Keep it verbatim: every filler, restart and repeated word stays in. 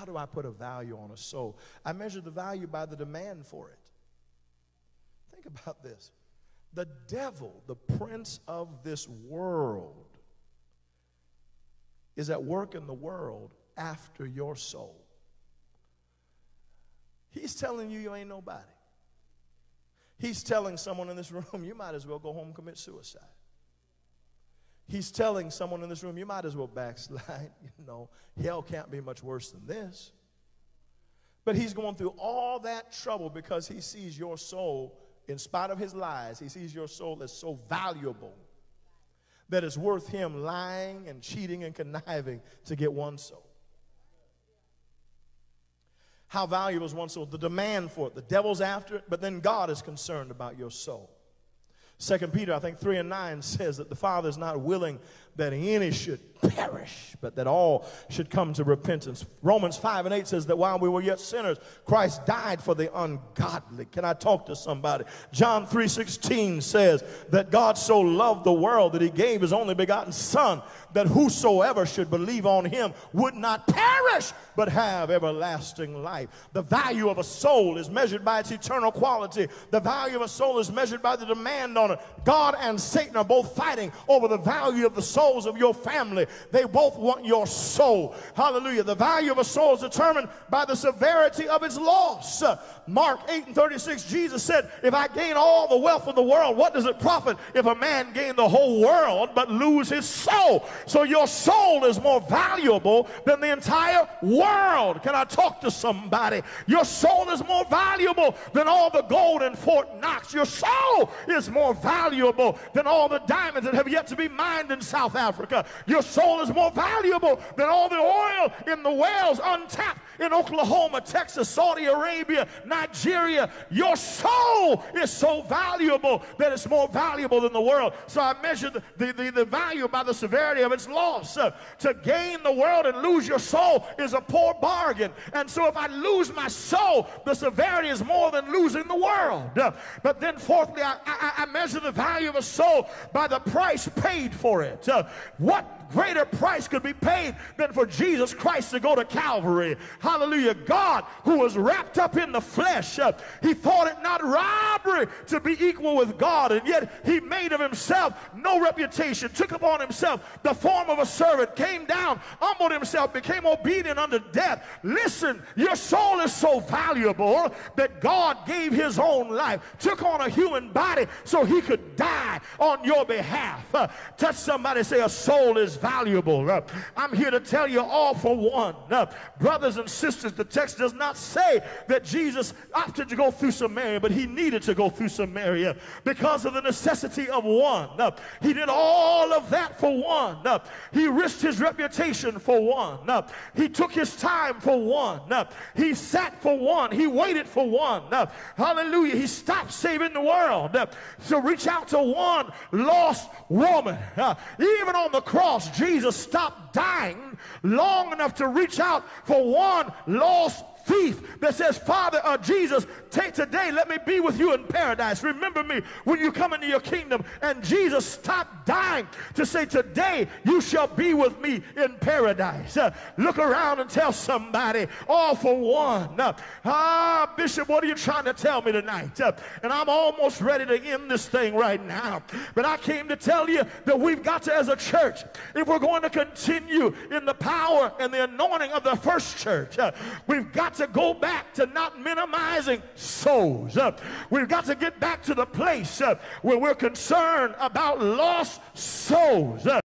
how do I put a value on a soul? I measure the value by the demand for it. Think about this. The devil, the prince of this world, is at work in the world after your soul. He's telling you you ain't nobody. He's telling someone in this room, you might as well go home and commit suicide. He's telling someone in this room, you might as well backslide. You know, hell can't be much worse than this. But he's going through all that trouble because he sees your soul, in spite of his lies, he sees your soul as so valuable that it's worth him lying and cheating and conniving to get one soul. How valuable is one soul? The demand for it. The devil's after it, but then God is concerned about your soul. Second Peter, I think, three and nine says that the Father is not willing that any should perish, but that all should come to repentance. Romans five and eight says that while we were yet sinners, Christ died for the ungodly. Can I talk to somebody? John three sixteen says that God so loved the world that he gave his only begotten Son, that whosoever should believe on him would not perish, but have everlasting life. The value of a soul is measured by its eternal quality. The value of a soul is measured by the demand on it. God and Satan are both fighting over the value of the souls of your family. They both want your soul. Hallelujah. The value of a soul is determined by the severity of its loss. Mark eight and thirty-six, Jesus said, if I gain all the wealth of the world, what does it profit if a man gain the whole world but lose his soul? So your soul is more valuable than the entire world. Can I talk to somebody? Your soul is more valuable than all the gold in Fort Knox. Your soul is more valuable than all the diamonds that have yet to be mined in South Africa. Your soul is more valuable than all the oil in the wells untapped in Oklahoma, Texas, Saudi Arabia, Nigeria. Your soul is so valuable that it's more valuable than the world. So I measure the, the, the, the value by the severity of its loss. Uh, to gain the world and lose your soul is a poor bargain. And so if I lose my soul, the severity is more than losing the world. Uh, but then fourthly, I, I, I measure the value of a soul by the price paid for it. Uh, what greater price could be paid than for Jesus Christ to go to Calvary? Hallelujah. God, who was wrapped up in the flesh, uh, he thought it not robbery to be equal with God, and yet he made of himself no reputation, took upon himself the form of a servant, came down, humbled himself, became obedient unto death. Listen, your soul is so valuable that God gave his own life, took on a human body so he could die on your behalf. Uh, touch somebody, say, a soul is valuable. Uh, I'm here to tell you all for one. Uh, brothers and sisters, the text does not say that Jesus opted to go through Samaria, but he needed to go through Samaria because of the necessity of one. Uh, he did all of that for one. Uh, he risked his reputation for one. Uh, he took his time for one. Uh, he sat for one. He waited for one. Uh, hallelujah. He stopped saving the world uh, to reach out to one lost woman. Uh, even on the cross, Jesus stopped dying long enough to reach out for one lost thief that says, Father, uh, Jesus, take today, let me be with you in paradise. Remember me when you come into your kingdom. And Jesus stopped dying to say, today you shall be with me in paradise. Uh, look around and tell somebody, all for one. Uh, ah, Bishop, what are you trying to tell me tonight? Uh, and I'm almost ready to end this thing right now. But I came to tell you that we've got to, as a church, if we're going to continue in the power and the anointing of the first church, uh, we've got to go back to not minimizing souls. Uh, we've got to get back to the place uh, where we're concerned about lost souls. Uh,